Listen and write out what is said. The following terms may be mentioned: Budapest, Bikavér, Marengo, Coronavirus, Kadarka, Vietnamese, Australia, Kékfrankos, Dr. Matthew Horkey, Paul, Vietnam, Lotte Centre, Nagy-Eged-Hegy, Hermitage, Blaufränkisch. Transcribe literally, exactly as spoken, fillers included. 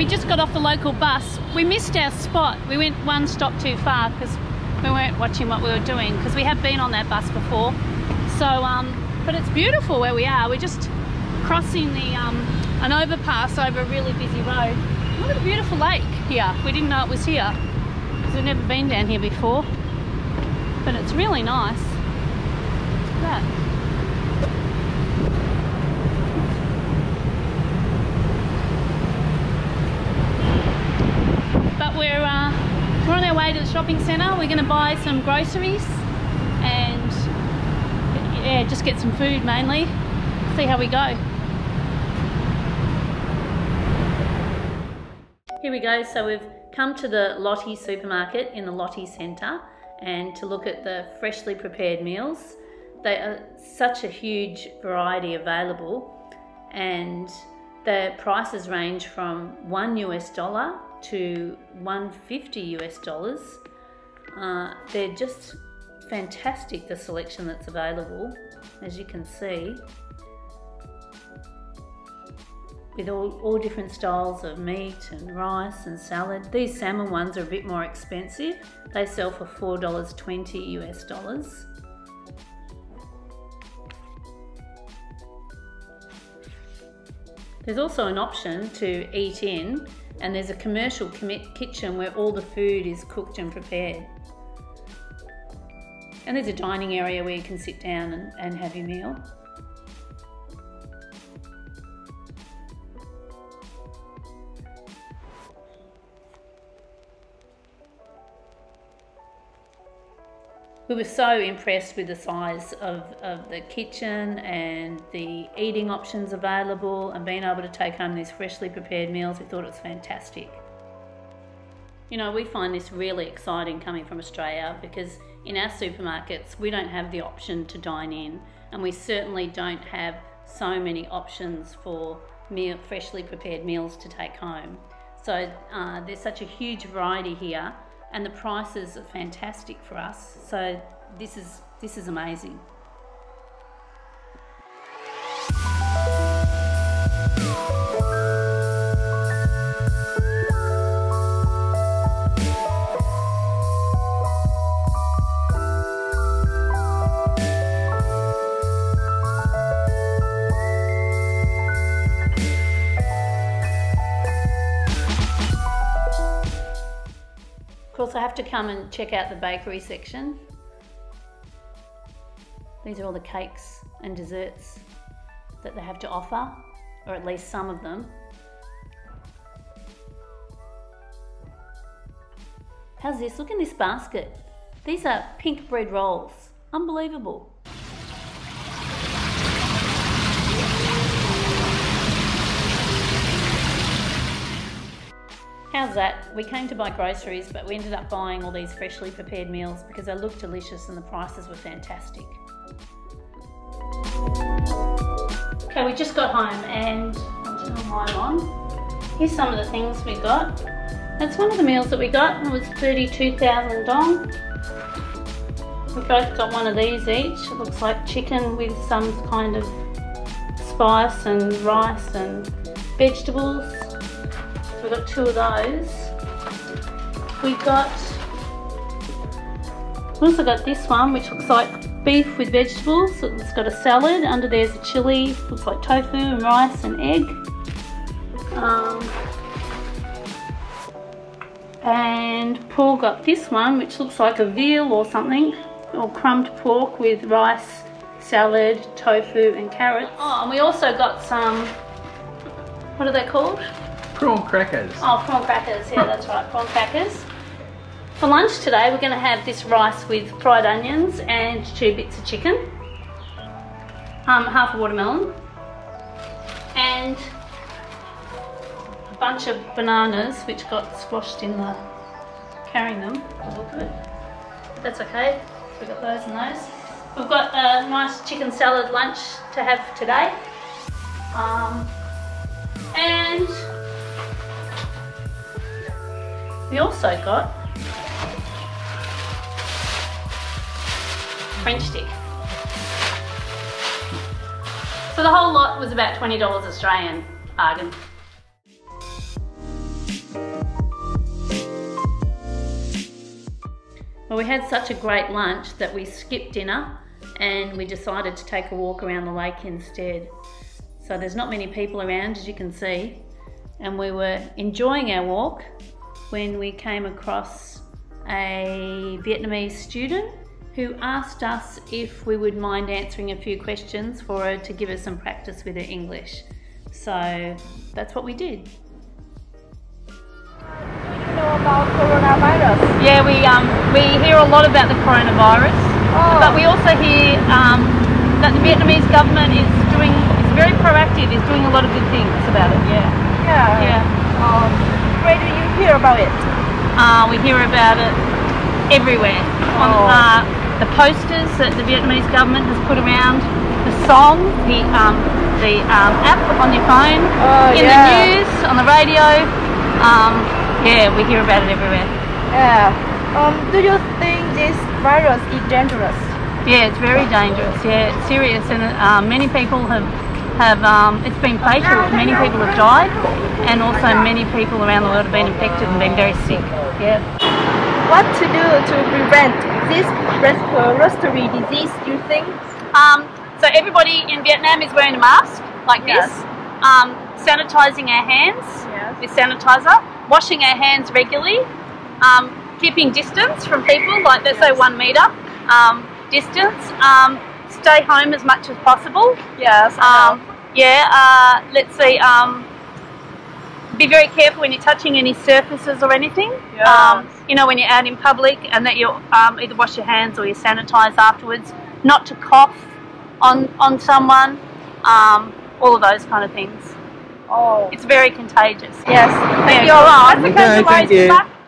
we just got off the local bus. We missed our spot. We went one stop too far because we weren't watching what we were doing, because we have been on that bus before. So, um, but it's beautiful where we are. We're just crossing the um, an overpass over a really busy road. Look at the beautiful lake here. We didn't know it was here because we've never been down here before. But it's really nice. Look at that. But we're, uh, we're on our way to the shopping centre. We're going to buy some groceries and yeah, just get some food mainly. See how we go. Here we go. So we've come to the Lotte supermarket in the Lotte Centre and to look at the freshly prepared meals. They are such a huge variety available, and the prices range from one U S dollar to one hundred fifty U S dollars. Uh, they're just fantastic, the selection that's available, as you can see, with all, all different styles of meat and rice and salad. These salmon ones are a bit more expensive. They sell for four dollars twenty U S dollars. There's also an option to eat in, and there's a commercial kitchen where all the food is cooked and prepared. And there's a dining area where you can sit down and, and have your meal. We were so impressed with the size of, of the kitchen and the eating options available, and being able to take home these freshly prepared meals. We thought it was fantastic. You know, we find this really exciting coming from Australia, because in our supermarkets we don't have the option to dine in, and we certainly don't have so many options for meal, freshly prepared meals to take home. So uh, there's such a huge variety here, and the prices are fantastic for us. So this is, this is amazing. Also have to come and check out the bakery section. These are all the cakes and desserts that they have to offer, or at least some of them. How's this? Look in this basket. These are pink bread rolls. Unbelievable. How's that? We came to buy groceries, but we ended up buying all these freshly prepared meals because they looked delicious and the prices were fantastic. Okay, we just got home and I'll turn mine on. Here's some of the things we got. That's one of the meals that we got. It was thirty-two thousand dong. We both got one of these each. It looks like chicken with some kind of spice and rice and vegetables. We got two of those. We got, we also got this one, which looks like beef with vegetables. It's got a salad. Under there's a chili. Looks like tofu and rice and egg. Um, and Paul got this one, which looks like a veal or something, or crumbed pork with rice, salad, tofu, and carrots. Oh, and we also got some. What are they called? Prawn crackers. Oh, prawn crackers, yeah, that's right, prawn crackers. For lunch today, we're going to have this rice with fried onions and two bits of chicken, um, half a watermelon, and a bunch of bananas which got squashed in the carrying them. Look good. That's okay, we've got those and those. We've got a nice chicken salad lunch to have today, um, and we also got French stick. So the whole lot was about twenty dollars Australian bargain. Well, we had such a great lunch that we skipped dinner and we decided to take a walk around the lake instead. So there's not many people around, as you can see, and we were enjoying our walk when we came across a Vietnamese student who asked us if we would mind answering a few questions for her to give her some practice with her English. So that's what we did. About coronavirus? Yeah, we um, we hear a lot about the coronavirus, oh. but we also hear um, that the Vietnamese government is doing is very proactive. Is doing a lot of good things about it. Yeah. Yeah. Yeah. Um, where do you hear about it? Uh, we hear about it everywhere. Oh. On uh, the posters that the Vietnamese government has put around, the song, the um, the um, app on your phone, oh, in yeah. the news, on the radio. Um, Yeah, we hear about it everywhere. Yeah. Um, do you think this virus is dangerous? Yeah, it's very dangerous. Yeah, it's serious, and uh, many people have have um, it's been fatal. Many people have died, and also many people around the world have been infected and been very sick. Yeah. What to do to prevent this respiratory disease? Do you think? Um, so everybody in Vietnam is wearing a mask like yes. this. Um, sanitizing our hands yes. with sanitizer. Washing our hands regularly, um, keeping distance from people, like let's yes. say one metre um, distance, um, stay home as much as possible. Yes. Um, yeah, uh, let's see, um, be very careful when you're touching any surfaces or anything. Yes. Um, you know, when you're out in public, and that you um, either wash your hands or you sanitise afterwards, not to cough on, on someone, um, all of those kind of things. Oh. It's very contagious. Yes. Thank you all. That's okay, thank you.